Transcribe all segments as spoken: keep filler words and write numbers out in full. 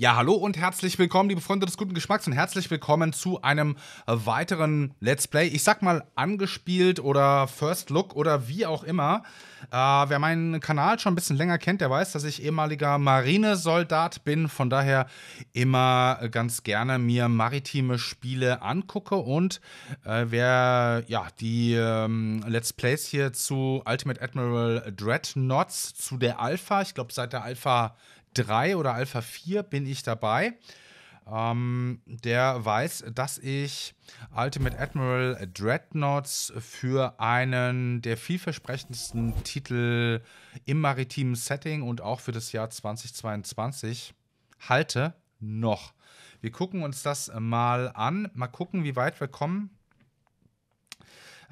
Ja, hallo und herzlich willkommen, liebe Freunde des guten Geschmacks, und herzlich willkommen zu einem weiteren Let's Play. Ich sag mal angespielt oder First Look oder wie auch immer. Äh, wer meinen Kanal schon ein bisschen länger kennt, der weiß, dass ich ehemaliger Marinesoldat bin. Von daher immer ganz gerne mir maritime Spiele angucke. Und äh, wer ja die ähm, Let's Plays hier zu Ultimate Admiral Dreadnoughts, zu der Alpha, ich glaube seit der Alpha drei oder Alpha vier bin ich dabei. Ähm, der weiß, dass ich Ultimate Admiral Dreadnoughts für einen der vielversprechendsten Titel im maritimen Setting und auch für das Jahr zweitausendzweiundzwanzig halte noch. Wir gucken uns das mal an. Mal gucken, wie weit wir kommen.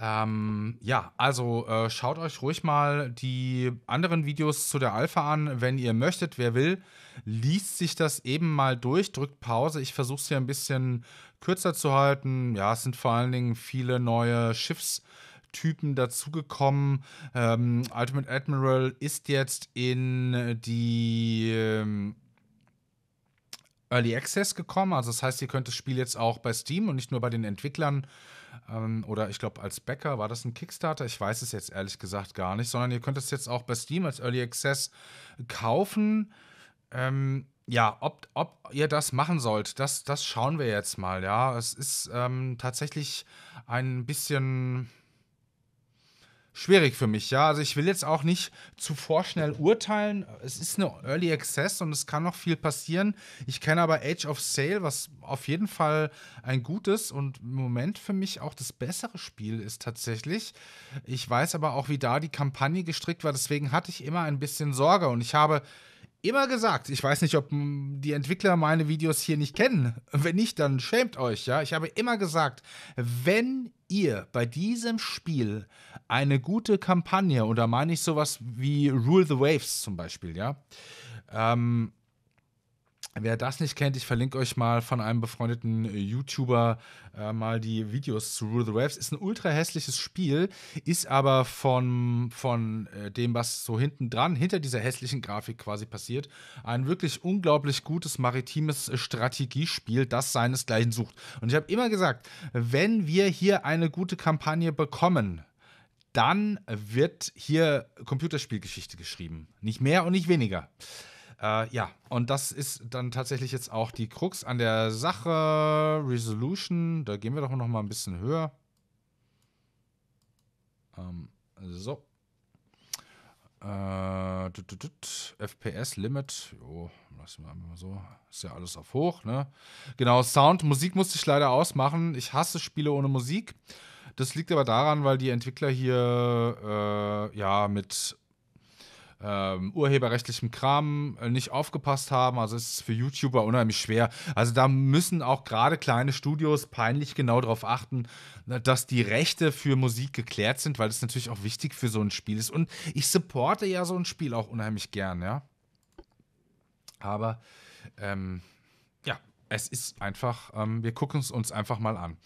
Ähm, ja, also äh, schaut euch ruhig mal die anderen Videos zu der Alpha an, wenn ihr möchtet. Wer will, liest sich das eben mal durch, drückt Pause. Ich versuche es hier ein bisschen kürzer zu halten. Ja, es sind vor allen Dingen viele neue Schiffstypen dazugekommen. Ähm, Ultimate Admiral ist jetzt in die ähm, Early Access gekommen. Also das heißt, ihr könnt das Spiel jetzt auch bei Steam und nicht nur bei den Entwicklern oder ich glaube als Backer, war das ein Kickstarter? Ich weiß es jetzt ehrlich gesagt gar nicht, sondern ihr könnt es jetzt auch bei Steam als Early Access kaufen. Ähm, ja, ob, ob ihr das machen sollt, das, das schauen wir jetzt mal, ja. Es ist ähm, tatsächlich ein bisschen schwierig für mich, ja. Also ich will jetzt auch nicht zu vorschnell urteilen. Es ist eine Early Access und es kann noch viel passieren. Ich kenne aber Age of Sail, was auf jeden Fall ein gutes und im Moment für mich auch das bessere Spiel ist tatsächlich. Ich weiß aber auch, wie da die Kampagne gestrickt war. Deswegen hatte ich immer ein bisschen Sorge und ich habe immer gesagt, ich weiß nicht, ob die Entwickler meine Videos hier nicht kennen. Wenn nicht, dann schämt euch, ja. Ich habe immer gesagt, wenn ihr bei diesem Spiel eine gute Kampagne, und da meine ich sowas wie Rule the Waves zum Beispiel, ja. Ähm, wer das nicht kennt, ich verlinke euch mal von einem befreundeten YouTuber äh, mal die Videos zu Rule the Waves. Ist ein ultra hässliches Spiel, ist aber von, von äh, dem, was so hinten dran, hinter dieser hässlichen Grafik quasi passiert, ein wirklich unglaublich gutes maritimes Strategiespiel, das seinesgleichen sucht. Und ich habe immer gesagt, wenn wir hier eine gute Kampagne bekommen, dann wird hier Computerspielgeschichte geschrieben. Nicht mehr und nicht weniger. Äh, ja, und das ist dann tatsächlich jetzt auch die Krux an der Sache. Resolution, da gehen wir doch noch mal ein bisschen höher. Ähm, so. Äh, tut, tut, tut. F P S Limit. Jo, lassen wir einfach mal so. Ist ja alles auf hoch, ne? Genau, Sound. Musik musste ich leider ausmachen. Ich hasse Spiele ohne Musik. Das liegt aber daran, weil die Entwickler hier äh, ja mit Ähm, urheberrechtlichem Kram nicht aufgepasst haben. Also es ist für YouTuber unheimlich schwer. Also da müssen auch gerade kleine Studios peinlich genau darauf achten, dass die Rechte für Musik geklärt sind, weil das natürlich auch wichtig für so ein Spiel ist. Und ich supporte ja so ein Spiel auch unheimlich gern, ja. Aber ähm, ja, es ist einfach, ähm, wir gucken es uns einfach mal an.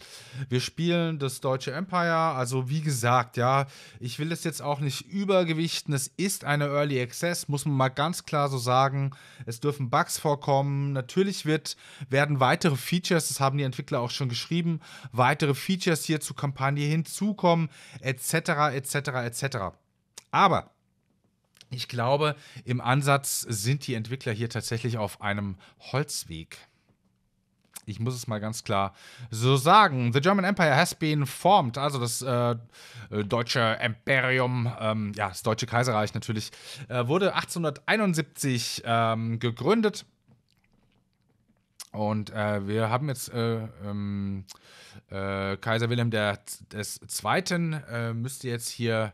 Wir spielen das Deutsche Empire, also wie gesagt, ja, ich will das jetzt auch nicht übergewichten, es ist eine Early Access, muss man mal ganz klar so sagen, es dürfen Bugs vorkommen, natürlich wird, werden weitere Features, das haben die Entwickler auch schon geschrieben, weitere Features hier zur Kampagne hinzukommen, et cetera, et cetera, et cetera. Aber ich glaube, im Ansatz sind die Entwickler hier tatsächlich auf einem Holzweg. Ich muss es mal ganz klar so sagen. The German Empire has been formed. Also das äh, deutsche Imperium, ähm, ja, das Deutsche Kaiserreich natürlich, äh, wurde achtzehnhunderteinundsiebzig ähm, gegründet. Und äh, wir haben jetzt äh, äh, Kaiser Wilhelm der Zweite Äh, müsste jetzt hier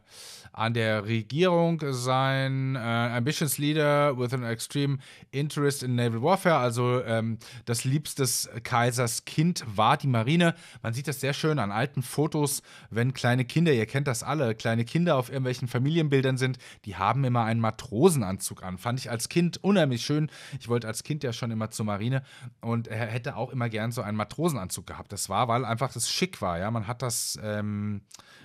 an der Regierung sein. Äh, ambitious leader with an extreme interest in naval warfare. Also ähm, das liebste Kaisers Kind war die Marine. Man sieht das sehr schön an alten Fotos, wenn kleine Kinder, ihr kennt das alle, kleine Kinder auf irgendwelchen Familienbildern sind, die haben immer einen Matrosenanzug an. Fand ich als Kind unheimlich schön. Ich wollte als Kind ja schon immer zur Marine. Und er hätte auch immer gern so einen Matrosenanzug gehabt. Das war, weil einfach das schick war. Ja? Man hat das, ähm,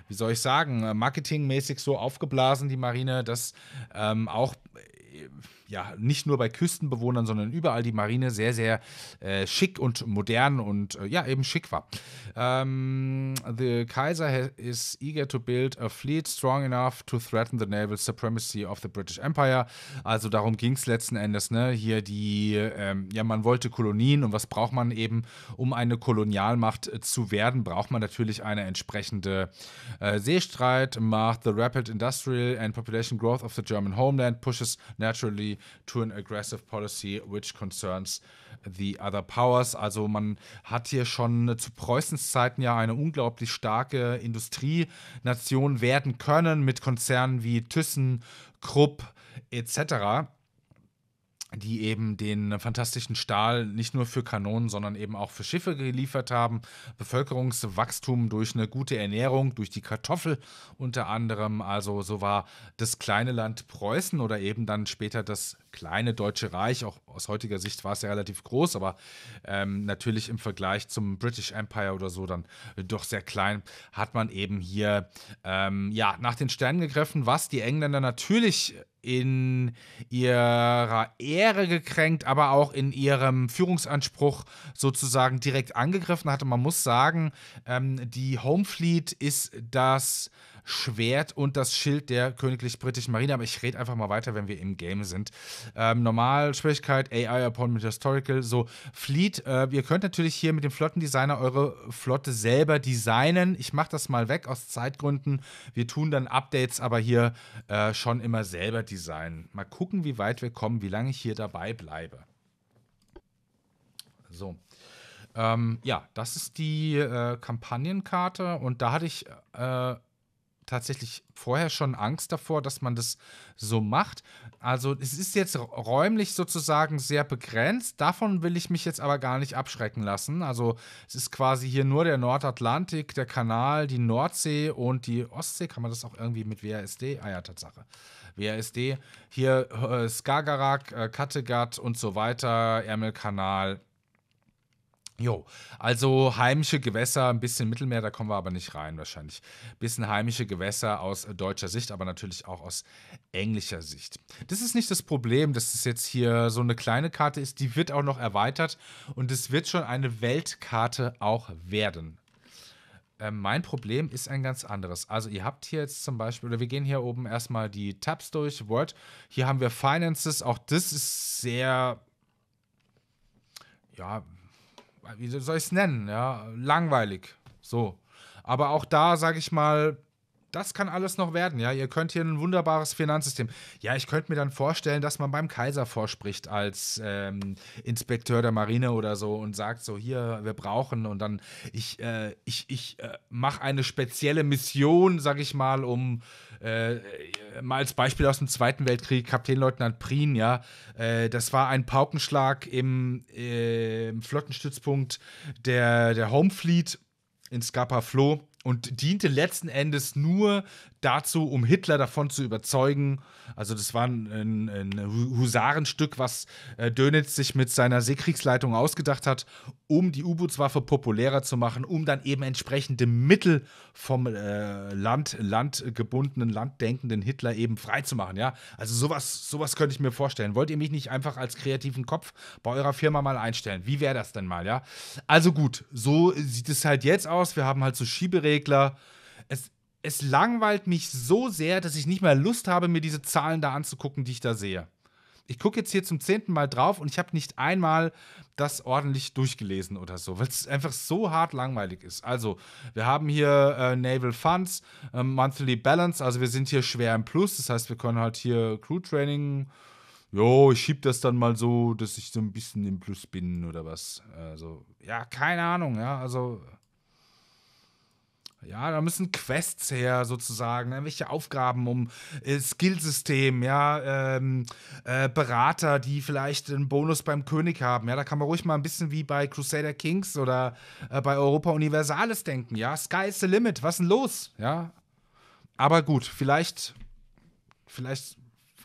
wie soll ich sagen, marketingmäßig so aufgeblasen, die Marine, dass ähm, auch äh, ja, nicht nur bei Küstenbewohnern, sondern überall die Marine sehr, sehr äh, schick und modern und äh, ja, eben schick war. Um, the Kaiser is eager to build a fleet strong enough to threaten the naval supremacy of the British Empire. Also darum ging es letzten Endes, ne? Hier die, ähm, ja, man wollte Kolonien und was braucht man eben, um eine Kolonialmacht äh, zu werden, braucht man natürlich eine entsprechende äh, Seestreitmacht. The rapid industrial and population growth of the German homeland pushes naturally to an aggressive policy which concerns the other powers. Also man hat hier schon zu Preußens Zeiten ja eine unglaublich starke Industrienation werden können mit Konzernen wie Thyssen, Krupp et cetera, die eben den fantastischen Stahl nicht nur für Kanonen, sondern eben auch für Schiffe geliefert haben. Bevölkerungswachstum durch eine gute Ernährung, durch die Kartoffel unter anderem. Also so war das kleine Land Preußen oder eben dann später das kleine Deutsche Reich. Auch aus heutiger Sicht war es ja relativ groß, aber ähm, natürlich im Vergleich zum British Empire oder so dann doch sehr klein, hat man eben hier ähm, ja, nach den Sternen gegriffen, was die Engländer natürlich in ihrer Ehre gekränkt, aber auch in ihrem Führungsanspruch sozusagen direkt angegriffen hatte. Man muss sagen, ähm, die Home Fleet ist das Schwert und das Schild der königlich-britischen Marine. Aber ich rede einfach mal weiter, wenn wir im Game sind. Ähm, normal, Schwierigkeit, A I upon mit Historical, so Fleet. Äh, ihr könnt natürlich hier mit dem Flottendesigner eure Flotte selber designen. Ich mache das mal weg aus Zeitgründen. Wir tun dann Updates, aber hier äh, schon immer selber designen. Mal gucken, wie weit wir kommen, wie lange ich hier dabei bleibe. So. Ähm, ja, das ist die äh, Kampagnenkarte und da hatte ich äh, tatsächlich vorher schon Angst davor, dass man das so macht. Also es ist jetzt räumlich sozusagen sehr begrenzt. Davon will ich mich jetzt aber gar nicht abschrecken lassen. Also es ist quasi hier nur der Nordatlantik, der Kanal, die Nordsee und die Ostsee. Kann man das auch irgendwie mit W A S D? Ah ja, Tatsache. W A S D. Hier äh, Skagerrak, äh, Kattegat und so weiter, Ärmelkanal. Jo, also heimische Gewässer, ein bisschen Mittelmeer, da kommen wir aber nicht rein wahrscheinlich. Ein bisschen heimische Gewässer aus deutscher Sicht, aber natürlich auch aus englischer Sicht. Das ist nicht das Problem, dass es jetzt hier so eine kleine Karte ist, die wird auch noch erweitert und es wird schon eine Weltkarte auch werden. Äh, mein Problem ist ein ganz anderes. Also ihr habt hier jetzt zum Beispiel, oder wir gehen hier oben erstmal die Tabs durch, Word. Hier haben wir Finances, auch das ist sehr, ja, wie soll ich es nennen, ja, langweilig, so. Aber auch da, sage ich mal, das kann alles noch werden, ja, ihr könnt hier ein wunderbares Finanzsystem, ja, ich könnte mir dann vorstellen, dass man beim Kaiser vorspricht als ähm, Inspekteur der Marine oder so und sagt so, hier, wir brauchen und dann, ich, äh, ich, ich äh, mache eine spezielle Mission, sage ich mal, um, äh, mal als Beispiel aus dem Zweiten Weltkrieg, Kapitänleutnant Prien, ja, äh, das war ein Paukenschlag im, äh, im Flottenstützpunkt der, der Home Fleet in Scapa Flow. Und diente letzten Endes nur dazu, um Hitler davon zu überzeugen. Also das war ein, ein Husarenstück, was Dönitz sich mit seiner Seekriegsleitung ausgedacht hat, um die U-Bootswaffe populärer zu machen, um dann eben entsprechende Mittel vom äh, Land, landgebundenen, landdenkenden Hitler eben freizumachen. Ja? Also sowas, sowas könnte ich mir vorstellen. Wollt ihr mich nicht einfach als kreativen Kopf bei eurer Firma mal einstellen? Wie wäre das denn mal? Ja? Also gut, so sieht es halt jetzt aus. Wir haben halt so Schieberegeln. Es, es langweilt mich so sehr, dass ich nicht mehr Lust habe, mir diese Zahlen da anzugucken, die ich da sehe. Ich gucke jetzt hier zum zehnten Mal drauf und ich habe nicht einmal das ordentlich durchgelesen oder so, weil es einfach so hart langweilig ist. Also, wir haben hier äh, Naval Funds, äh, Monthly Balance, also wir sind hier schwer im Plus, das heißt, wir können halt hier Crew Training, jo, ich schiebe das dann mal so, dass ich so ein bisschen im Plus bin oder was. Also, ja, keine Ahnung, ja, also... Ja, da müssen Quests her sozusagen, irgendwelche Aufgaben um äh, Skillsystem, ja, ähm, äh, Berater, die vielleicht einen Bonus beim König haben, ja, da kann man ruhig mal ein bisschen wie bei Crusader Kings oder äh, bei Europa Universalis denken, ja, Sky is the limit, was denn los, ja, aber gut, vielleicht, vielleicht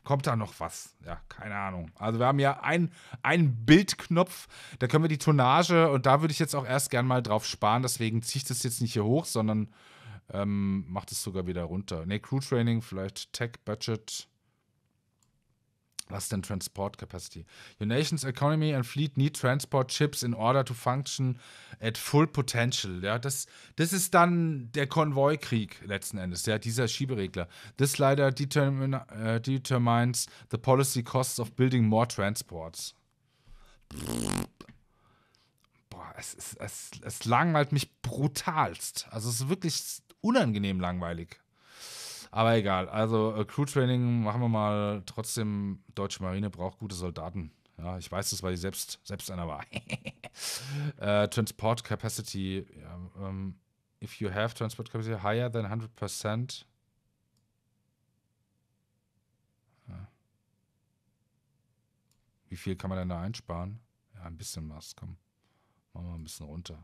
kommt da noch was, ja, keine Ahnung, also wir haben ja ein, einen Bildknopf, da können wir die Tonnage und da würde ich jetzt auch erst gern mal drauf sparen, deswegen ziehe ich das jetzt nicht hier hoch, sondern ähm, mache das sogar wieder runter, ne, Crew Training, vielleicht Tech Budget, Was denn Transport Capacity? Your nation's economy and fleet need transport ships in order to function at full potential. Ja, das, das ist dann der Konvoikrieg letzten Endes, ja, dieser Schieberegler. This leider determin, uh, determines the policy costs of building more transports. Boah, es, es, es, es langweilt mich brutalst. Also es ist wirklich unangenehm langweilig. Aber egal, also äh, Crew-Training machen wir mal. Trotzdem, deutsche Marine braucht gute Soldaten. Ja, ich weiß das, weil ich selbst, selbst einer war. äh, Transport Capacity. Ja, um, if you have Transport Capacity higher than one hundred percent. Ja. Wie viel kann man denn da einsparen? Ja, ein bisschen was, komm. Machen wir mal ein bisschen runter.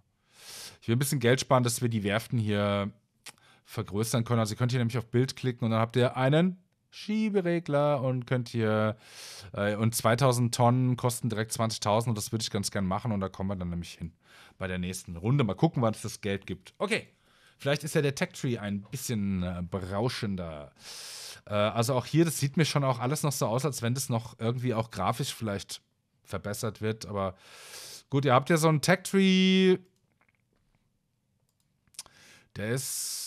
Ich will ein bisschen Geld sparen, dass wir die Werften hier vergrößern können. Also ihr könnt hier nämlich auf Bild klicken und dann habt ihr einen Schieberegler und könnt hier äh, und zweitausend Tonnen kosten direkt zwanzigtausend und das würde ich ganz gern machen und da kommen wir dann nämlich hin bei der nächsten Runde. Mal gucken, wann es das Geld gibt. Okay, vielleicht ist ja der Tech-Tree ein bisschen äh, berauschender. Äh, also auch hier, das sieht mir schon auch alles noch so aus, als wenn das noch irgendwie auch grafisch vielleicht verbessert wird, aber gut, ihr habt ja so einen Tech-Tree, der ist,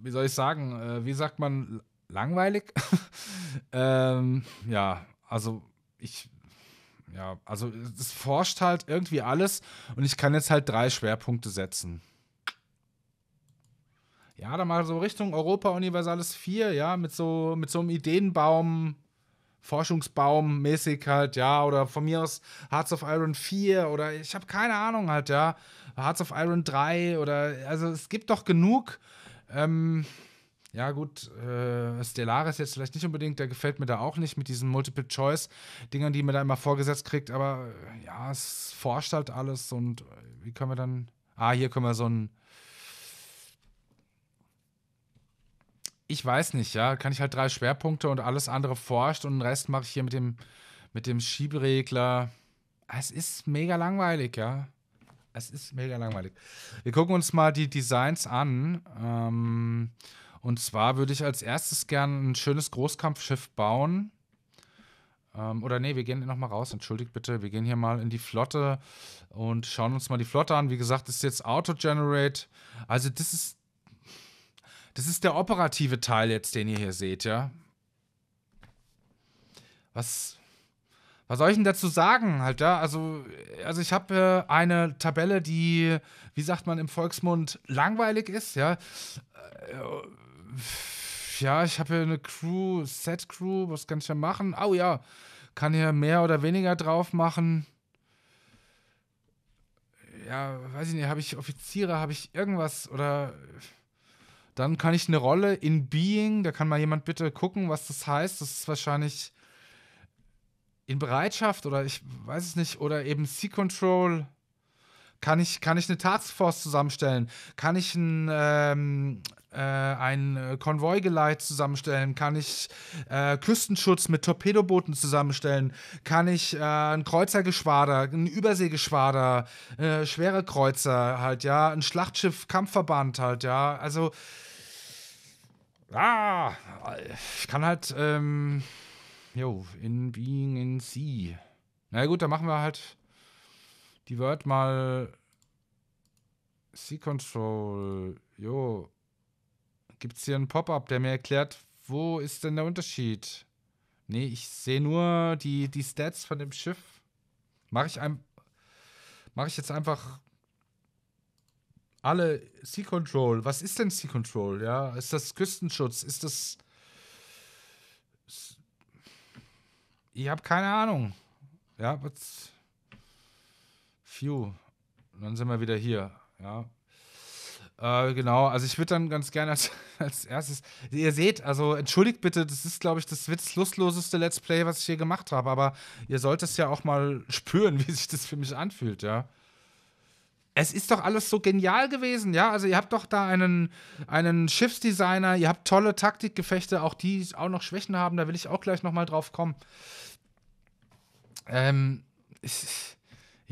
wie soll ich sagen, wie sagt man, langweilig? ähm, ja, also ich, ja, also es forscht halt irgendwie alles und ich kann jetzt halt drei Schwerpunkte setzen. Ja, dann mal so Richtung Europa Universalis vier, ja, mit so, mit so einem Ideenbaum, Forschungsbaum mäßig halt, ja, oder von mir aus Hearts of Iron vier oder ich habe keine Ahnung halt, ja, Hearts of Iron drei oder, also es gibt doch genug. Ähm, ja gut, äh, Stellaris jetzt vielleicht nicht unbedingt, der gefällt mir da auch nicht mit diesen Multiple-Choice-Dingern, die man da immer vorgesetzt kriegt, aber äh, ja, es forscht halt alles und äh, wie können wir dann, ah, hier können wir so ein, ich weiß nicht, ja, kann ich halt drei Schwerpunkte und alles andere forscht und den Rest mache ich hier mit dem, mit dem Schieberegler, es ist mega langweilig, ja. Es ist mega langweilig. Wir gucken uns mal die Designs an. Ähm, und zwar würde ich als erstes gern ein schönes Großkampfschiff bauen. Ähm, oder nee, wir gehen nochmal raus. Entschuldigt bitte. Wir gehen hier mal in die Flotte und schauen uns mal die Flotte an. Wie gesagt, das ist jetzt Auto-Generate. Also das ist, das ist der operative Teil jetzt, den ihr hier seht, ja. Was... Was soll ich denn dazu sagen? Halt, ja? also, also ich habe äh, eine Tabelle, die, wie sagt man im Volksmund, langweilig ist. Ja, äh, ja ich habe hier eine Crew, Set-Crew, was kann ich da machen? Oh ja, kann hier mehr oder weniger drauf machen. Ja, weiß ich nicht, habe ich Offiziere, habe ich irgendwas? Oder dann kann ich eine Rolle in Being, da kann mal jemand bitte gucken, was das heißt. Das ist wahrscheinlich... in Bereitschaft oder ich weiß es nicht, oder eben Sea Control, kann ich, kann ich eine Taskforce zusammenstellen, kann ich ein, ähm, äh, ein Konvoigeleit zusammenstellen, kann ich äh, Küstenschutz mit Torpedobooten zusammenstellen, kann ich äh, ein Kreuzergeschwader, ein Überseegeschwader, äh, schwere Kreuzer halt, ja, ein Schlachtschiff, Kampfverband halt, ja, also ah, ich kann halt, ähm, jo, in Being in Sea. Na gut, dann machen wir halt die Word mal Sea Control. Jo. Gibt's hier einen Pop-Up, der mir erklärt, wo ist denn der Unterschied? Nee, ich sehe nur die, die Stats von dem Schiff. Mache ich, mach ich jetzt einfach alle Sea Control. Was ist denn Sea Control? Ja, ist das Küstenschutz? Ist das... Ich habe keine Ahnung. Ja, was? Phew. Dann sind wir wieder hier. Ja. Äh, genau, also ich würde dann ganz gerne als, als erstes. Ihr seht, also entschuldigt bitte, das ist, glaube ich, das witzlustloseste Let's Play, was ich hier gemacht habe, aber ihr sollt es ja auch mal spüren, wie sich das für mich anfühlt, ja. Es ist doch alles so genial gewesen, ja? Also ihr habt doch da einen, einen Schiffsdesigner, ihr habt tolle Taktikgefechte, auch die auch noch Schwächen haben, da will ich auch gleich nochmal drauf kommen. Ähm, ich,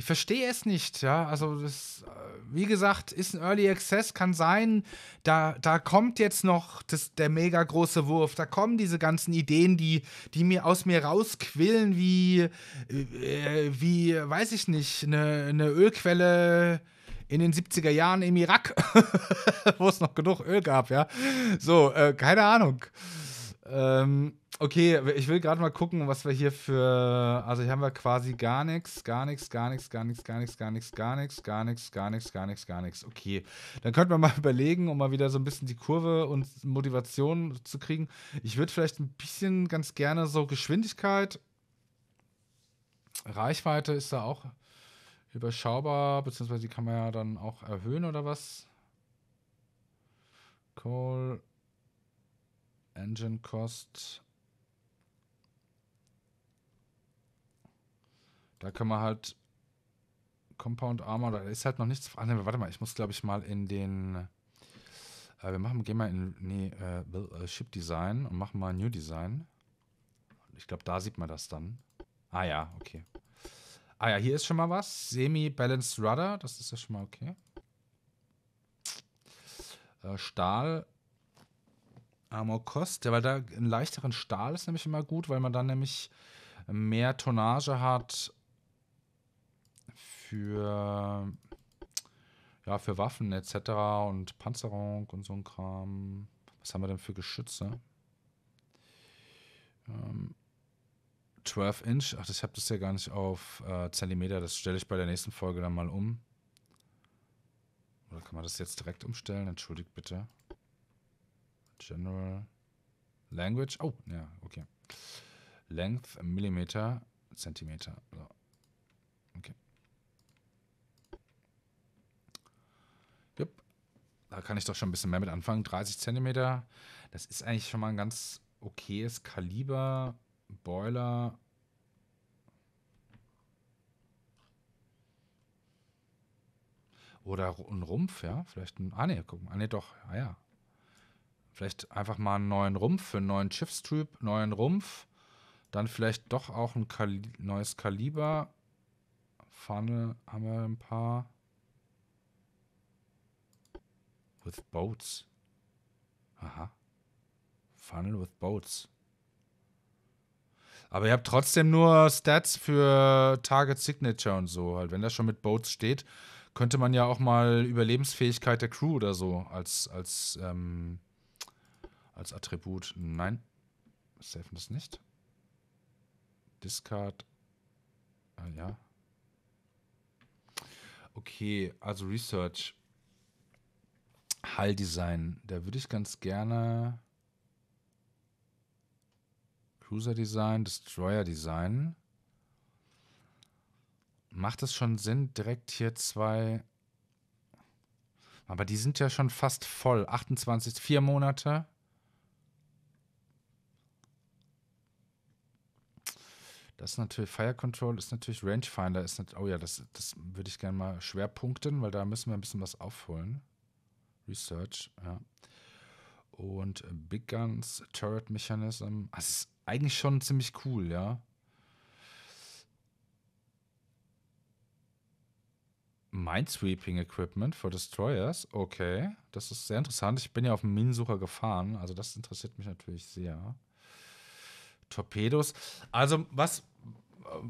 Ich verstehe es nicht, ja, also das, wie gesagt, ist ein Early Access, kann sein, da, da kommt jetzt noch das, der mega große Wurf, da kommen diese ganzen Ideen, die, die mir aus mir rausquillen, wie, äh, wie, weiß ich nicht, eine, eine Ölquelle in den siebziger Jahren im Irak, wo es noch genug Öl gab, ja, so, äh, keine Ahnung, ähm, okay, ich will gerade mal gucken, was wir hier für. Also hier haben wir quasi gar nichts, gar nichts, gar nichts, gar nichts, gar nichts, gar nichts, gar nichts, gar nichts, gar nichts, gar nichts, gar nichts. Okay, dann könnten wir mal überlegen, um mal wieder so ein bisschen die Kurve und Motivation zu kriegen. Ich würde vielleicht ein bisschen ganz gerne so Geschwindigkeit, Reichweite ist da auch überschaubar, beziehungsweise die kann man ja dann auch erhöhen oder was? Coal Engine Cost. Da können wir halt Compound Armor, da ist halt noch nichts. Ah, ne, warte mal, ich muss, glaube ich, mal in den. Äh, wir machen, gehen mal in nee, äh, Ship Design und machen mal New Design. Ich glaube, da sieht man das dann. Ah ja, okay. Ah ja, hier ist schon mal was. Semi-Balanced Rudder, das ist ja schon mal okay. Äh, Stahl. Armor Cost, ja, weil da einen leichteren Stahl ist nämlich immer gut, weil man dann nämlich mehr Tonnage hat. Für, ja, für Waffen et cetera und Panzerung und so ein Kram. Was haben wir denn für Geschütze? Ähm, zwölf Inch. Ach, ich habe das ja gar nicht auf äh, Zentimeter. Das stelle ich bei der nächsten Folge dann mal um. Oder kann man das jetzt direkt umstellen? Entschuldigt bitte. General Language. Oh, ja, okay. Length, Millimeter, Zentimeter. So. Okay. Jupp. Da kann ich doch schon ein bisschen mehr mit anfangen. dreißig Zentimeter. Das ist eigentlich schon mal ein ganz okayes Kaliber. Boiler. Oder ein Rumpf, ja. Vielleicht ein. Ah, ne, gucken. Ah, ne, doch. Ah, ja. Vielleicht einfach mal einen neuen Rumpf für einen neuen Schiffstyp. Neuen Rumpf. Dann vielleicht doch auch ein Kali neues Kaliber. Funnel haben wir ein paar. With Boats. Aha. Funnel with Boats. Aber ihr habt trotzdem nur Stats für Target Signature und so. Halt, wenn das schon mit Boats steht, könnte man ja auch mal Überlebensfähigkeit der Crew oder so als, als, ähm, als Attribut. Nein. Safe das nicht. Discard. Ah, ja. Okay, also Research. Hull Design. Da würde ich ganz gerne Cruiser Design, Destroyer Design. Macht es schon Sinn, direkt hier zwei. Aber die sind ja schon fast voll. achtundzwanzig, vier Monate. Das ist natürlich, Fire Control ist natürlich, Rangefinder ist natürlich, oh ja, das, das würde ich gerne mal schwerpunkten, weil da müssen wir ein bisschen was aufholen. Research, ja. Und Big Guns, Turret Mechanism, das ist eigentlich schon ziemlich cool, ja. Minesweeping Equipment für Destroyers, okay, das ist sehr interessant. Ich bin ja auf dem Minensucher gefahren, also das interessiert mich natürlich sehr. Torpedos. Also was,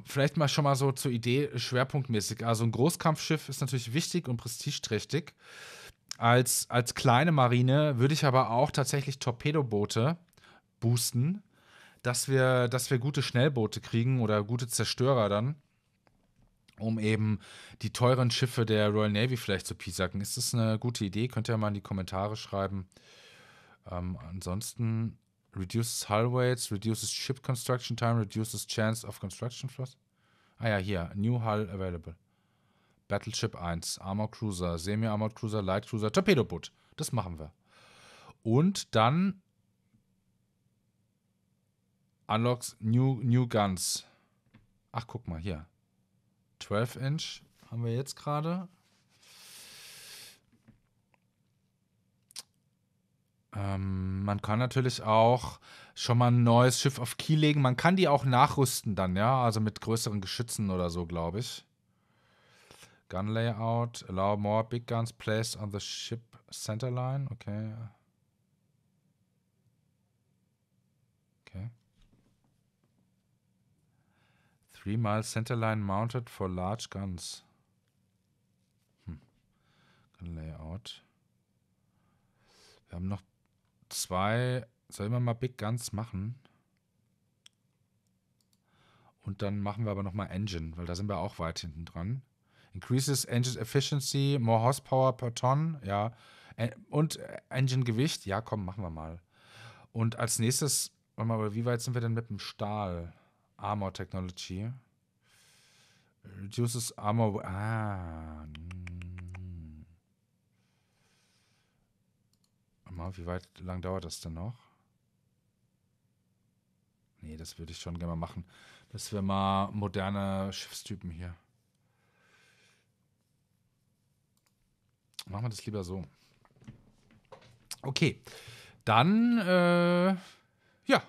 vielleicht mal schon mal so zur Idee schwerpunktmäßig. Also ein Großkampfschiff ist natürlich wichtig und prestigeträchtig. Als, als kleine Marine würde ich aber auch tatsächlich Torpedoboote boosten, dass wir, dass wir gute Schnellboote kriegen oder gute Zerstörer dann, um eben die teuren Schiffe der Royal Navy vielleicht zu piesacken. Ist das eine gute Idee? Könnt ihr mal in die Kommentare schreiben. Ähm, ansonsten reduces hull weights, reduces ship construction time, reduces chance of construction flaws. Ah ja, hier. New hull available. Battleship eins, Armor Cruiser, Semi-Armored Cruiser, Light Cruiser, Torpedoboot. Das machen wir. Und dann unlocks new, new guns. Ach, guck mal, hier. zwölf Inch haben wir jetzt gerade. Ähm, man kann natürlich auch schon mal ein neues Schiff auf Kiel legen. Man kann die auch nachrüsten dann, ja? Also mit größeren Geschützen oder so, glaube ich. Gun layout. Allow more big guns placed on the ship centerline. Okay. Okay. Three mile centerline mounted for large guns. Hm. Gun layout. Wir haben noch zwei. Sollen wir mal Big Guns machen? Und dann machen wir aber nochmal Engine, weil da sind wir auch weit hinten dran. Increases Engine Efficiency, more Horsepower per Ton, ja. Und Engine Gewicht, ja komm, machen wir mal. Und als nächstes, warte mal, wie weit sind wir denn mit dem Stahl? Armor Technology. Reduces Armor, ah. Warte mal, wie weit lang dauert das denn noch? Nee, das würde ich schon gerne mal machen. Dass wir mal moderne Schiffstypen hier. Machen wir das lieber so. Okay. Dann, äh, ja.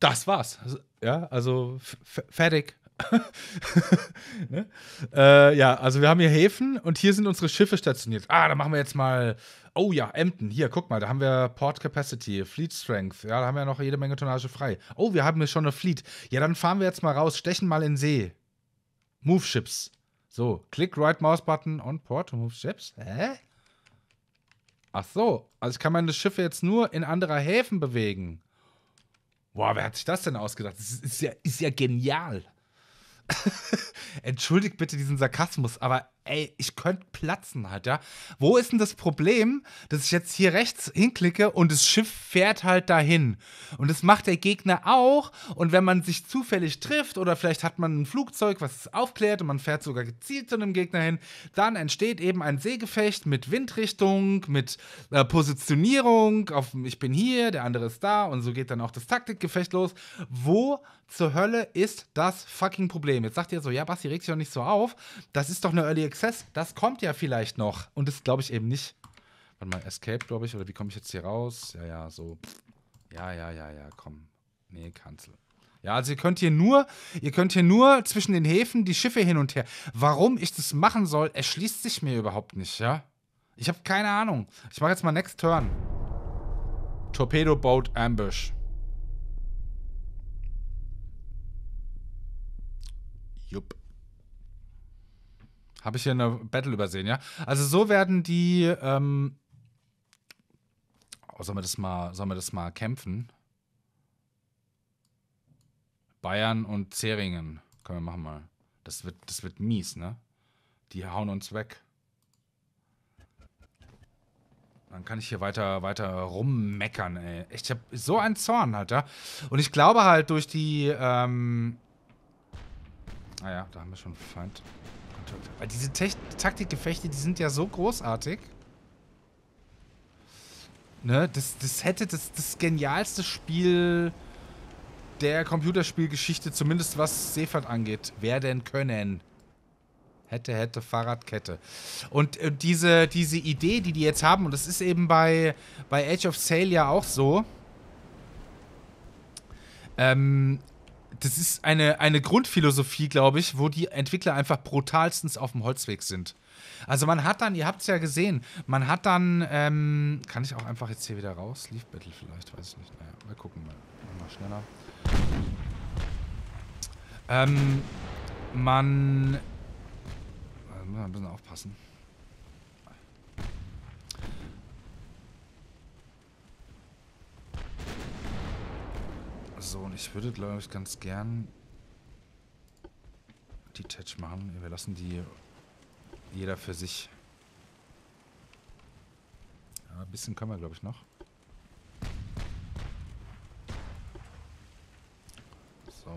Das war's. Ja, also fertig. ne? äh, ja, also wir haben hier Häfen und hier sind unsere Schiffe stationiert. Ah, da machen wir jetzt mal. Oh ja, Emden. Hier, guck mal, da haben wir Port Capacity, Fleet Strength. Ja, da haben wir noch jede Menge Tonnage frei. Oh, wir haben hier schon eine Fleet. Ja, dann fahren wir jetzt mal raus, stechen mal in See. Move Ships. So, klick Right Mouse Button on Port to Move Ships. Hä? Ach so, also ich kann meine Schiffe jetzt nur in andere Häfen bewegen. Boah, wer hat sich das denn ausgedacht? Das ist ja, ist ja genial. Entschuldigt bitte diesen Sarkasmus, aber ey, ich könnte platzen halt, ja. Wo ist denn das Problem, dass ich jetzt hier rechts hinklicke und das Schiff fährt halt dahin? Und das macht der Gegner auch. Und wenn man sich zufällig trifft oder vielleicht hat man ein Flugzeug, was es aufklärt und man fährt sogar gezielt zu einem Gegner hin, dann entsteht eben ein Seegefecht mit Windrichtung, mit äh, Positionierung, auf ich bin hier, der andere ist da und so geht dann auch das Taktikgefecht los. Wo zur Hölle ist das fucking Problem? Jetzt sagt ihr so, ja, Basti, regt sich doch nicht so auf. Das ist doch eine Early Access. Das kommt ja vielleicht noch. Und das glaube ich eben nicht. Warte mal, Escape, glaube ich. Oder wie komme ich jetzt hier raus? Ja, ja, so. Ja, ja, ja, ja, komm. Nee, Kanzel. Ja, also ihr könnt hier nur, ihr könnt hier nur zwischen den Häfen die Schiffe hin und her. Warum ich das machen soll, erschließt sich mir überhaupt nicht, ja? Ich habe keine Ahnung. Ich mache jetzt mal Next Turn. Torpedo Boat Ambush. Jupp. Habe ich hier eine Battle übersehen, ja? Also so werden die, ähm... Oh, sollen wir das mal, sollen wir das mal kämpfen? Bayern und Zeringen. Können wir machen mal. Das wird, das wird mies, ne? Die hauen uns weg. Dann kann ich hier weiter, weiter rummeckern, ey. Echt, ich habe so einen Zorn halt, ja? Und ich glaube halt durch die, ähm... Ah ja, da haben wir schon einen Feind. Weil diese Taktikgefechte, die sind ja so großartig. Ne? Das, das hätte das, das genialste Spiel der Computerspielgeschichte, zumindest was Seefahrt angeht, werden können. Hätte, hätte, Fahrradkette. Und äh, diese, diese Idee, die die jetzt haben, und das ist eben bei, bei Age of Sail ja auch so, ähm... das ist eine, eine Grundphilosophie, glaube ich, wo die Entwickler einfach brutalstens auf dem Holzweg sind. Also man hat dann, ihr habt es ja gesehen, man hat dann, ähm, kann ich auch einfach jetzt hier wieder raus? Leaf Battle vielleicht, weiß ich nicht. Naja, mal gucken, mal, mal schneller. Ähm, man, da muss man ein bisschen aufpassen. So, und ich würde, glaube ich, ganz gern Detach machen. Wir lassen die jeder für sich. Ja, ein bisschen können wir, glaube ich, noch. So,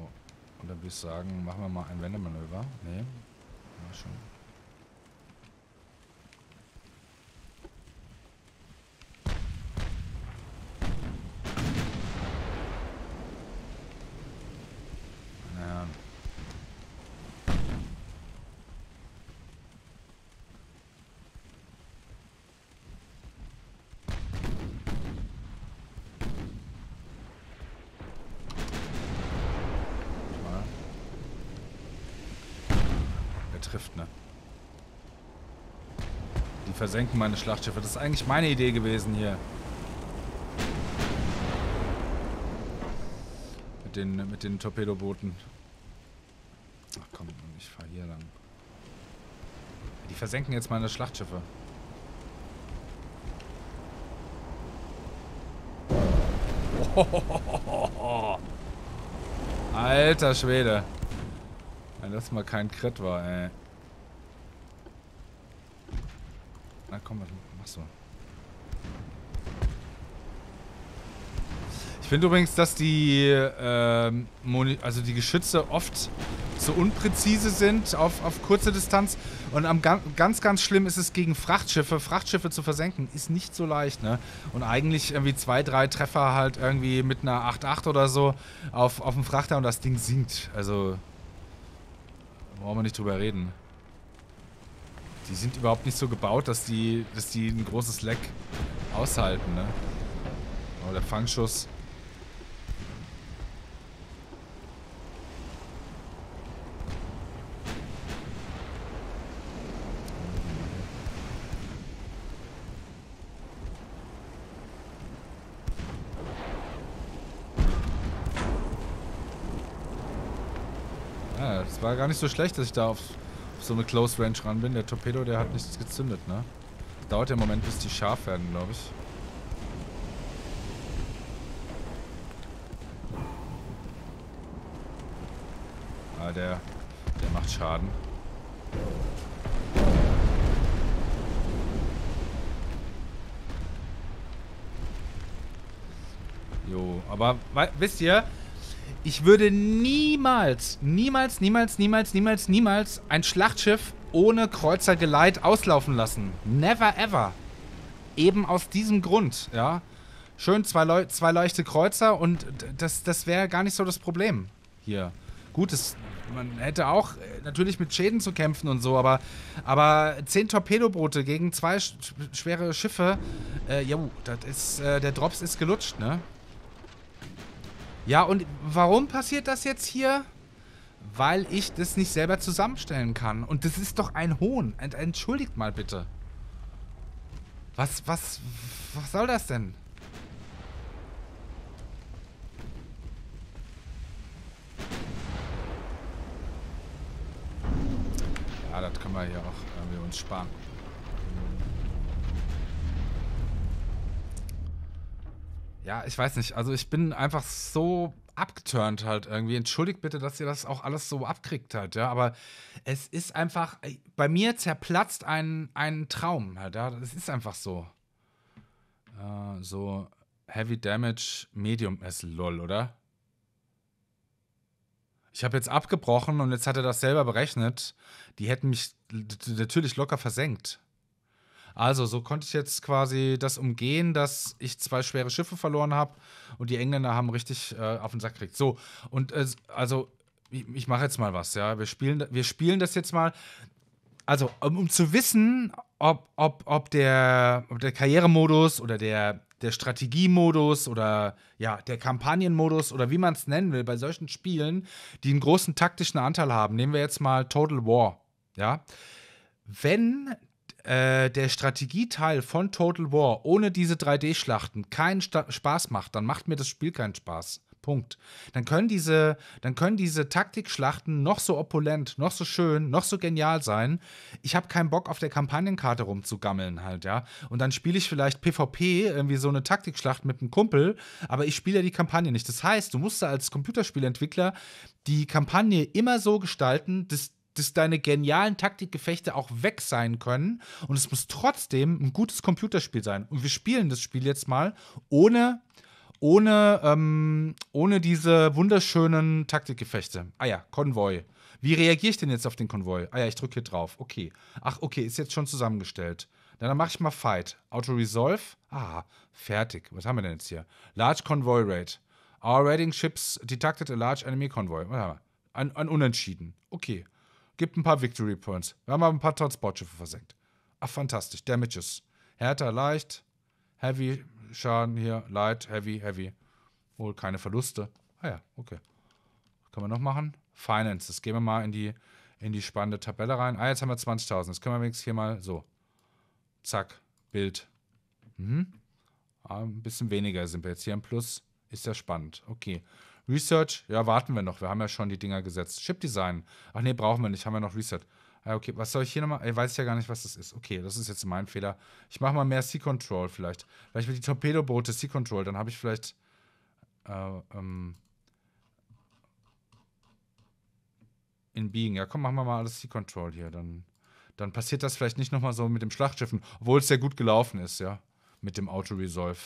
und dann würde ich sagen, machen wir mal ein Wendemanöver. Nee, ja, schon. trifft, ne? Die versenken meine Schlachtschiffe. Das ist eigentlich meine Idee gewesen hier. Mit den, mit den Torpedobooten. Ach komm, ich fahre hier lang. Die versenken jetzt meine Schlachtschiffe. Ohohohoho. Alter Schwede. Wenn das mal kein Crit war, ey. Na komm, mach so. Ich finde übrigens, dass die äh, also die Geschütze oft so unpräzise sind auf, auf kurze Distanz. Und am ganz, ganz schlimm ist es gegen Frachtschiffe. Frachtschiffe zu versenken ist nicht so leicht, ne? Und eigentlich irgendwie zwei, drei Treffer halt irgendwie mit einer acht acht oder so auf, auf dem Frachter und das Ding sinkt. Also, da brauchen wir nicht drüber reden. Die sind überhaupt nicht so gebaut, dass die, dass die ein großes Leck aushalten, ne? Oh, der Fangschuss. War gar nicht so schlecht, dass ich da auf, auf so eine Close Range ran bin. Der Torpedo, der hat nichts gezündet, ne? Dauert ja im Moment, bis die scharf werden, glaube ich. Ah, der, der macht Schaden. Jo, aber wisst ihr... Ich würde niemals, niemals, niemals, niemals, niemals, niemals ein Schlachtschiff ohne Kreuzergeleit auslaufen lassen. Never ever. Eben aus diesem Grund, ja. Schön zwei, Leu zwei leichte Kreuzer und das, das wäre gar nicht so das Problem hier. Gut, es, man hätte auch natürlich mit Schäden zu kämpfen und so, aber, aber zehn Torpedoboote gegen zwei sch schwere Schiffe, äh, jo, das ist, äh, der Drops ist gelutscht, ne? Ja, und warum passiert das jetzt hier? Weil ich das nicht selber zusammenstellen kann. Und das ist doch ein Hohn. Entschuldigt mal bitte. Was, was, was soll das denn? Ja, das können wir hier auch irgendwie uns sparen. Ja, ich weiß nicht. Also ich bin einfach so abgeturnt halt irgendwie. Entschuldigt bitte, dass ihr das auch alles so abkriegt halt, ja. Aber es ist einfach, bei mir zerplatzt ein, ein Traum halt, ja. Es ist einfach so. Äh, so Heavy Damage Medium ist lol, oder? Ich habe jetzt abgebrochen und jetzt hat er das selber berechnet. Die hätten mich natürlich locker versenkt. Also, so konnte ich jetzt quasi das umgehen, dass ich zwei schwere Schiffe verloren habe und die Engländer haben richtig äh, auf den Sack gekriegt. So, und äh, also, ich, ich mache jetzt mal was, ja. Wir spielen, wir spielen das jetzt mal, also, um, um zu wissen, ob, ob, ob der, ob der Karrieremodus oder der, der Strategiemodus oder, ja, der Kampagnenmodus oder wie man es nennen will, bei solchen Spielen, die einen großen taktischen Anteil haben, nehmen wir jetzt mal Total War, ja. Wenn Äh, der Strategieteil von Total War ohne diese drei D Schlachten keinen Sta- Spaß macht, dann macht mir das Spiel keinen Spaß. Punkt. Dann können diese, dann können diese Taktikschlachten noch so opulent, noch so schön, noch so genial sein. Ich habe keinen Bock, auf der Kampagnenkarte rumzugammeln halt, ja. Und dann spiele ich vielleicht PvP, irgendwie so eine Taktikschlacht mit einem Kumpel, aber ich spiele ja die Kampagne nicht. Das heißt, du musst da als Computerspielentwickler die Kampagne immer so gestalten, dass dass deine genialen Taktikgefechte auch weg sein können. Und es muss trotzdem ein gutes Computerspiel sein. Und wir spielen das Spiel jetzt mal ohne, ohne, ähm, ohne diese wunderschönen Taktikgefechte. Ah ja, Konvoi. Wie reagiere ich denn jetzt auf den Konvoi? Ah ja, ich drücke hier drauf. Okay. Ach, okay, ist jetzt schon zusammengestellt. Na, dann mache ich mal Fight. Auto-Resolve. Ah, fertig. Was haben wir denn jetzt hier? Large Convoy Raid. Our raiding ships detected a large enemy convoy. Ein, ein Unentschieden. Okay. Gibt ein paar Victory Points. Wir haben aber ein paar Transportschiffe versenkt. Ach, fantastisch. Damages. Härter, leicht. Heavy, Schaden hier. Light, heavy, heavy. Wohl keine Verluste. Ah ja, okay. Was können wir noch machen? Finances. Gehen wir mal in die, in die spannende Tabelle rein. Ah, jetzt haben wir zwanzigtausend. Jetzt können wir wenigstens hier mal so. Zack. Bild. Mhm. Ein bisschen weniger sind wir jetzt hier im Plus. Ist ja spannend. Okay. Research. Ja, warten wir noch. Wir haben ja schon die Dinger gesetzt. Chip Design. Ach nee, brauchen wir nicht. Haben wir noch Reset. Ah, okay. Was soll ich hier nochmal? Ich weiß ja gar nicht, was das ist. Okay, das ist jetzt mein Fehler. Ich mache mal mehr Sea Control vielleicht. Vielleicht will die Torpedoboote Sea Control. Dann habe ich vielleicht... Äh, ähm... in Being. Ja, komm, machen wir mal alles Sea Control hier. Dann, dann passiert das vielleicht nicht nochmal so mit dem Schlachtschiffen, obwohl es sehr gut gelaufen ist, ja. Mit dem Auto-Resolve.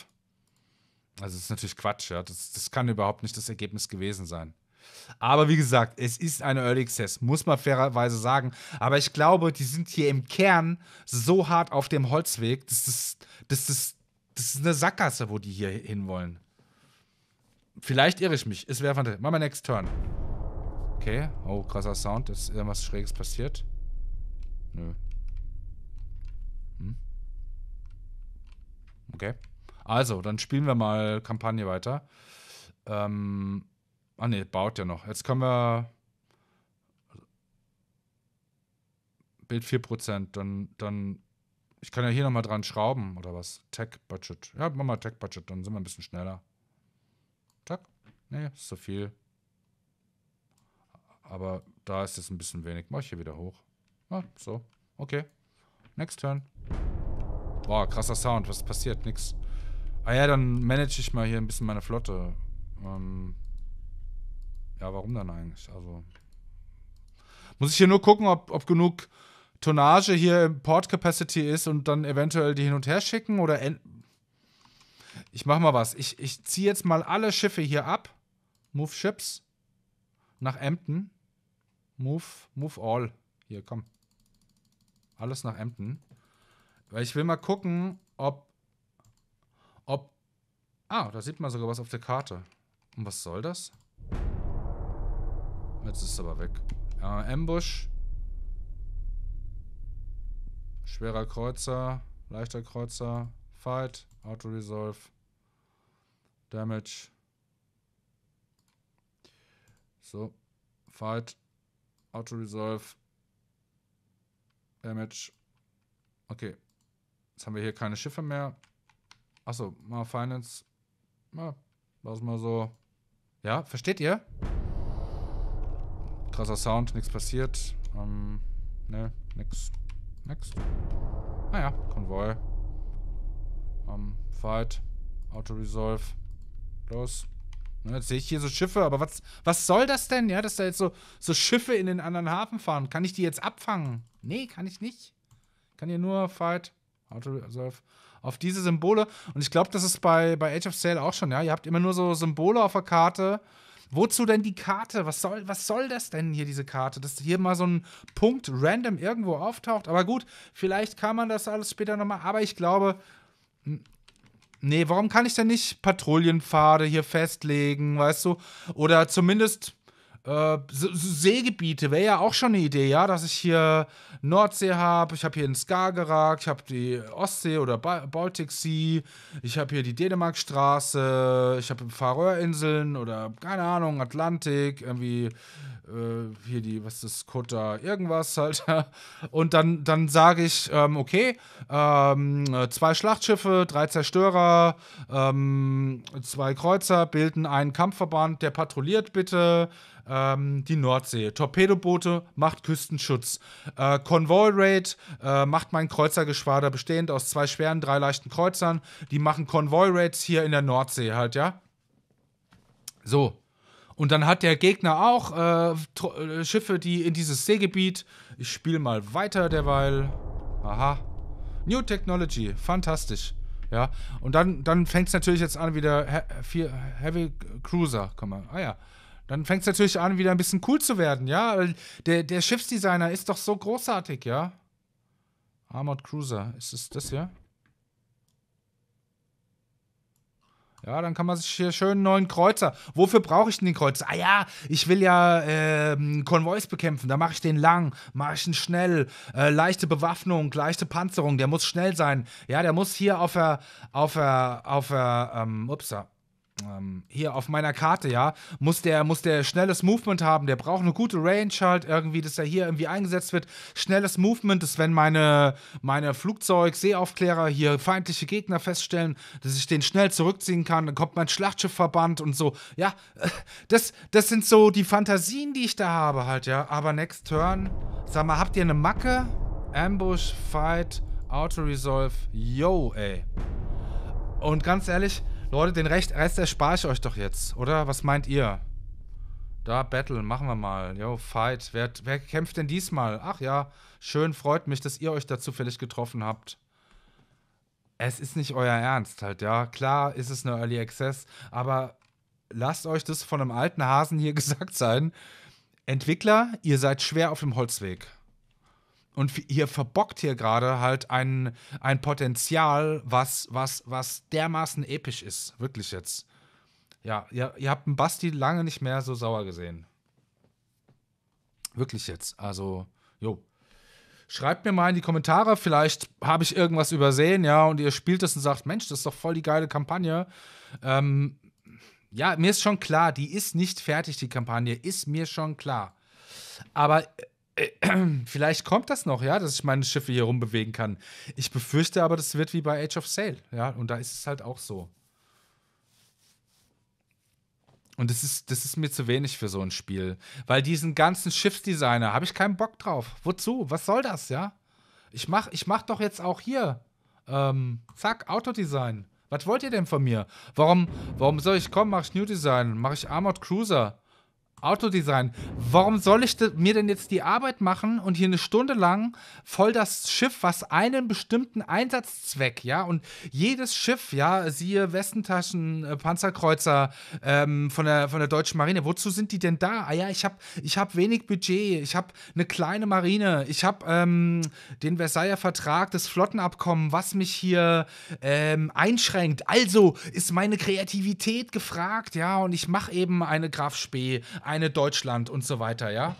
Also, das ist natürlich Quatsch, ja. Das, das kann überhaupt nicht das Ergebnis gewesen sein. Aber wie gesagt, es ist eine Early Access, muss man fairerweise sagen. Aber ich glaube, die sind hier im Kern so hart auf dem Holzweg, das ist, das ist, das ist eine Sackgasse, wo die hier hinwollen. Vielleicht irre ich mich. Es wäre fantastisch. Machen wir Next Turn. Okay. Oh, krasser Sound. Ist irgendwas Schräges passiert? Nö. Hm? Okay. Also, dann spielen wir mal Kampagne weiter. Ähm. Ah, ne, baut ja noch. Jetzt können wir. Bild vier Prozent. Dann. dann ich kann ja hier nochmal dran schrauben, oder was? Tech Budget. Ja, machen wir Tech Budget. Dann sind wir ein bisschen schneller. Tack. Ne, ist so viel. Aber da ist es ein bisschen wenig. Mach ich hier wieder hoch. Ah, so. Okay. Next turn. Boah, krasser Sound. Was passiert? Nix. Ah ja, dann manage ich mal hier ein bisschen meine Flotte. Ähm ja, warum dann eigentlich? Also muss ich hier nur gucken, ob, ob genug Tonnage hier im Port Capacity ist und dann eventuell die hin und her schicken oder... Ich mach mal was. Ich, ich ziehe jetzt mal alle Schiffe hier ab. Move Ships. Nach Emden. Move, move all. Hier, komm. Alles nach Emden. Weil ich will mal gucken, ob... Ob... Ah, da sieht man sogar was auf der Karte. Und was soll das? Jetzt ist es aber weg. Äh, Ambush. Schwerer Kreuzer. Leichter Kreuzer. Fight. Auto-Resolve. Damage. So. Fight. Auto-Resolve. Damage. Okay. Jetzt haben wir hier keine Schiffe mehr. Achso, mal Finance. Ja, lass mal so. Ja, versteht ihr? Krasser Sound, nichts passiert. Ähm, ne, nix. Nix. Naja, Konvoi. Ähm, Fight. Auto-Resolve. Los. Jetzt sehe ich hier so Schiffe, aber was, was soll das denn, ja, dass da jetzt so, so Schiffe in den anderen Hafen fahren? Kann ich die jetzt abfangen? Nee, kann ich nicht. Ich kann hier nur Fight, Auto-Resolve, auf diese Symbole. Und ich glaube, das ist bei, bei Age of Sail auch schon, ja. Ihr habt immer nur so Symbole auf der Karte. Wozu denn die Karte? Was soll, was soll das denn hier, diese Karte? Dass hier mal so ein Punkt random irgendwo auftaucht. Aber gut, vielleicht kann man das alles später nochmal. Aber ich glaube... Nee, warum kann ich denn nicht Patrouillenpfade hier festlegen, weißt du? Oder zumindest äh, so, so Seegebiete wäre ja auch schon eine Idee, ja? Dass ich hier Nordsee habe, ich habe hier den Skagerrak, ich habe die Ostsee oder ba Baltic Sea, ich habe hier die Dänemarkstraße, ich habe Färöerinseln oder, keine Ahnung, Atlantik, irgendwie... hier die, was ist das, Kota, irgendwas halt, und dann, dann sage ich, ähm, okay, ähm, zwei Schlachtschiffe, drei Zerstörer, ähm, zwei Kreuzer bilden einen Kampfverband, der patrouilliert bitte ähm, die Nordsee, Torpedoboote macht Küstenschutz, äh, Konvoi-Raid äh, macht mein Kreuzergeschwader bestehend aus zwei schweren, drei leichten Kreuzern, die machen Konvoi-Raids hier in der Nordsee halt, ja? So. Und dann hat der Gegner auch äh, Schiffe, die in dieses Seegebiet... Ich spiele mal weiter derweil. Aha. New Technology. Fantastisch. Ja. Und dann, dann fängt es natürlich jetzt an wieder... He Heavy Cruiser. Komm mal. Ah ja. Dann fängt es natürlich an wieder ein bisschen cool zu werden. Ja. Der, der Schiffsdesigner ist doch so großartig. Ja. Armored Cruiser. Ist es das hier? Ja, dann kann man sich hier schön einen neuen Kreuzer. Wofür brauche ich denn den Kreuzer? Ah ja, ich will ja äh, Konvois bekämpfen. Da mache ich den lang, mache ich den schnell. Äh, leichte Bewaffnung, leichte Panzerung. Der muss schnell sein. Ja, der muss hier auf der, auf der, auf der, ähm, upsa, ähm, hier auf meiner Karte, ja, muss der, muss der schnelles Movement haben, der braucht eine gute Range halt irgendwie, dass er hier irgendwie eingesetzt wird. Schnelles Movement ist, wenn meine, meine Flugzeug-Seeaufklärer hier feindliche Gegner feststellen, dass ich den schnell zurückziehen kann, dann kommt mein Schlachtschiffverband und so. Ja, das, das sind so die Fantasien, die ich da habe halt, ja. Aber next turn, sag mal, habt ihr eine Macke? Ambush, Fight, Auto-Resolve, yo, ey. Und ganz ehrlich, Leute, den Rest erspare ich euch doch jetzt, oder? Was meint ihr? Da, Battle, machen wir mal. Yo, Fight. Wer, wer kämpft denn diesmal? Ach ja, schön, freut mich, dass ihr euch da zufällig getroffen habt. Es ist nicht euer Ernst halt, ja. Klar ist es eine Early Access, aber lasst euch das von einem alten Hasen hier gesagt sein. Entwickler, ihr seid schwer auf dem Holzweg. Und ihr verbockt hier gerade halt ein, ein Potenzial, was, was, was dermaßen episch ist. Wirklich jetzt. Ja, ihr, ihr habt einen Basti lange nicht mehr so sauer gesehen. Wirklich jetzt. Also, jo. Schreibt mir mal in die Kommentare, vielleicht habe ich irgendwas übersehen, ja, und ihr spielt das und sagt, Mensch, das ist doch voll die geile Kampagne. Ähm, ja, mir ist schon klar, die ist nicht fertig, die Kampagne. Ist mir schon klar. Aber vielleicht kommt das noch, ja, dass ich meine Schiffe hier rumbewegen kann. Ich befürchte aber, das wird wie bei Age of Sail, ja, und da ist es halt auch so. Und das ist, das ist mir zu wenig für so ein Spiel, weil diesen ganzen Schiffsdesigner habe ich keinen Bock drauf. Wozu? Was soll das, ja? Ich mach, ich mach doch jetzt auch hier, ähm, zack, Autodesign. Was wollt ihr denn von mir? Warum, warum soll ich kommen, mache ich New Design, mache ich Armored Cruiser? Autodesign. Warum soll ich mir denn jetzt die Arbeit machen und hier eine Stunde lang voll das Schiff, was einen bestimmten Einsatzzweck, ja, und jedes Schiff, ja, siehe Westentaschen, äh, Panzerkreuzer ähm, von, der, von der deutschen Marine, wozu sind die denn da? Ah ja, ich habe ich hab wenig Budget, ich habe eine kleine Marine, ich habe ähm, den Versailler Vertrag, das Flottenabkommen, was mich hier ähm, einschränkt. Also ist meine Kreativität gefragt, ja, und ich mache eben eine Graf Spee, eine Deutschland und so weiter, ja.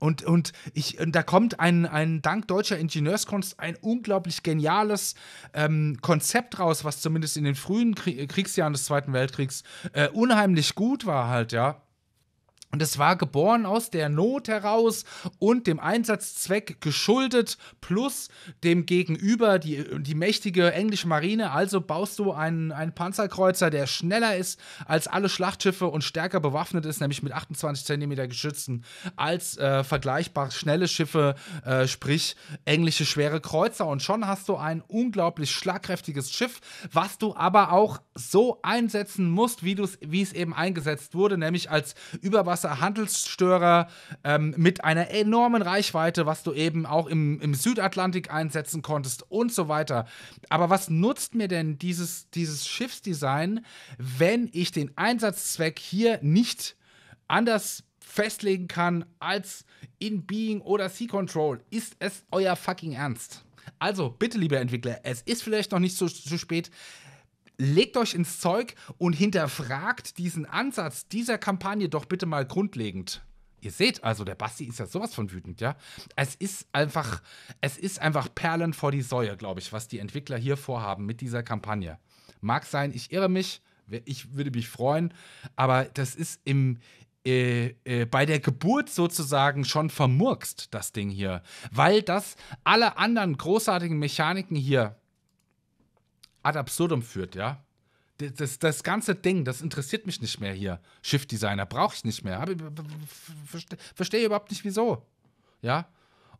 Und, und, ich, und da kommt ein, ein dank deutscher Ingenieurskunst ein unglaublich geniales ähm, Konzept raus, was zumindest in den frühen Krieg Kriegsjahren des Zweiten Weltkriegs äh, unheimlich gut war halt, ja. Und es war geboren aus der Not heraus und dem Einsatzzweck geschuldet, plus dem Gegenüber, die, die mächtige englische Marine. Also baust du einen, einen Panzerkreuzer, der schneller ist als alle Schlachtschiffe und stärker bewaffnet ist, nämlich mit achtundzwanzig Zentimeter Geschützen, als äh, vergleichbar schnelle Schiffe, äh, sprich englische schwere Kreuzer. Und schon hast du ein unglaublich schlagkräftiges Schiff, was du aber auch so einsetzen musst, wie du's, wie es eben eingesetzt wurde, nämlich als Überwasser Handelsstörer ähm, mit einer enormen Reichweite, was du eben auch im, im Südatlantik einsetzen konntest und so weiter. Aber was nutzt mir denn dieses, dieses Schiffsdesign, wenn ich den Einsatzzweck hier nicht anders festlegen kann als in Being oder Sea Control? Ist es euer fucking Ernst? Also bitte, liebe Entwickler, es ist vielleicht noch nicht so, so spät. Legt euch ins Zeug und hinterfragt diesen Ansatz dieser Kampagne doch bitte mal grundlegend. Ihr seht, also der Basti ist ja sowas von wütend, ja? Es ist einfach, es ist einfach Perlen vor die Säue, glaube ich, was die Entwickler hier vorhaben mit dieser Kampagne. Mag sein, ich irre mich, ich würde mich freuen, aber das ist im Äh, äh, bei der Geburt sozusagen schon vermurkst, das Ding hier. Weil das alle anderen großartigen Mechaniken hier ad absurdum führt, ja. Das, das, das ganze Ding, das interessiert mich nicht mehr hier. Schiffdesigner brauche ich nicht mehr. Verstehe versteh überhaupt nicht, wieso. Ja.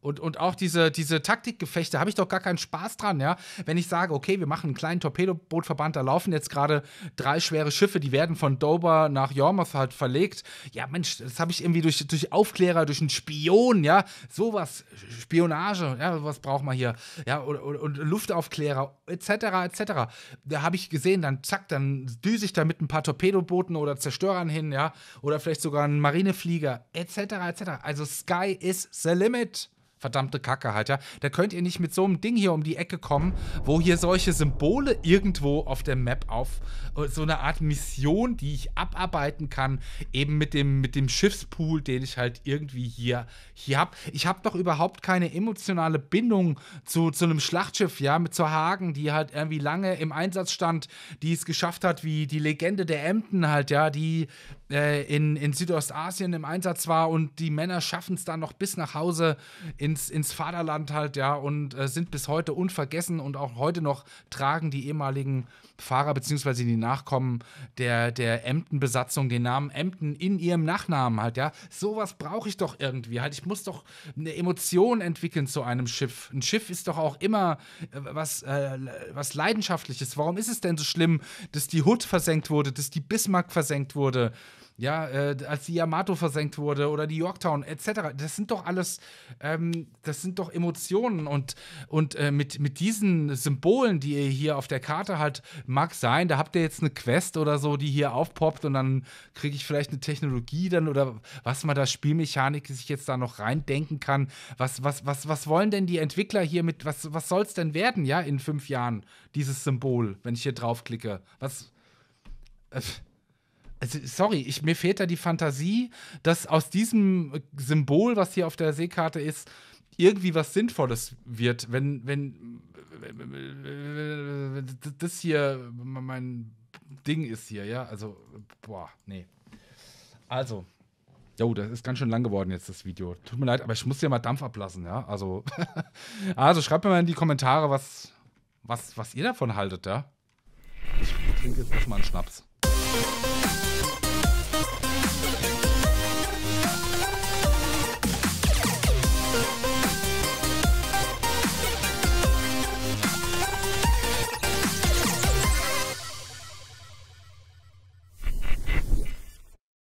Und, und auch diese, diese Taktikgefechte, habe ich doch gar keinen Spaß dran, ja. Wenn ich sage, okay, wir machen einen kleinen Torpedobootverband, da laufen jetzt gerade drei schwere Schiffe, die werden von Dover nach Yarmouth halt verlegt. Ja, Mensch, das habe ich irgendwie durch, durch Aufklärer, durch einen Spion, ja. Sowas, Spionage, ja, was braucht man hier? Ja, und, und, und Luftaufklärer, et cetera, et cetera. Da habe ich gesehen, dann zack, dann düse ich da mit ein paar Torpedobooten oder Zerstörern hin, ja. Oder vielleicht sogar einen Marineflieger, et cetera, et cetera. Also Sky is the limit. Verdammte Kacke halt, ja. Da könnt ihr nicht mit so einem Ding hier um die Ecke kommen, wo hier solche Symbole irgendwo auf der Map auf, so eine Art Mission, die ich abarbeiten kann, eben mit dem, mit dem Schiffspool, den ich halt irgendwie hier, hier habe. Ich habe doch überhaupt keine emotionale Bindung zu, zu einem Schlachtschiff, ja, mit zur Hagen, die halt irgendwie lange im Einsatz stand, die es geschafft hat, wie die Legende der Emden halt, ja, die äh, in, in Südostasien im Einsatz war und die Männer schaffen es dann noch bis nach Hause in Ins, ins Vaterland halt, ja, und äh, sind bis heute unvergessen und auch heute noch tragen die ehemaligen Fahrer beziehungsweise die Nachkommen der, der Emden-Besatzung den Namen Emden in ihrem Nachnamen halt, ja. Sowas brauche ich doch irgendwie halt. Ich muss doch eine Emotion entwickeln zu einem Schiff. Ein Schiff ist doch auch immer äh, was, äh, was Leidenschaftliches. Warum ist es denn so schlimm, dass die Hood versenkt wurde, dass die Bismarck versenkt wurde? Ja, äh, als die Yamato versenkt wurde oder die Yorktown et cetera. Das sind doch alles, ähm, das sind doch Emotionen und, und äh, mit, mit diesen Symbolen, die ihr hier auf der Karte halt, mag sein, da habt ihr jetzt eine Quest oder so, die hier aufpoppt und dann kriege ich vielleicht eine Technologie dann oder was man da Spielmechanik sich jetzt da noch reindenken kann. Was, was, was, was wollen denn die Entwickler hier mit, was, was soll es denn werden, ja, in fünf Jahren, dieses Symbol, wenn ich hier draufklicke? Was, äh, Also, sorry, ich, mir fehlt da die Fantasie, dass aus diesem Symbol, was hier auf der Seekarte ist, irgendwie was Sinnvolles wird. Wenn, wenn, wenn das hier mein Ding ist hier, ja, also, boah, nee. Also, jo, das ist ganz schön lang geworden jetzt, das Video. Tut mir leid, aber ich muss hier mal Dampf ablassen, ja, also, also schreibt mir mal in die Kommentare, was, was, was ihr davon haltet, ja. Ich trinke jetzt erstmal einen Schnaps.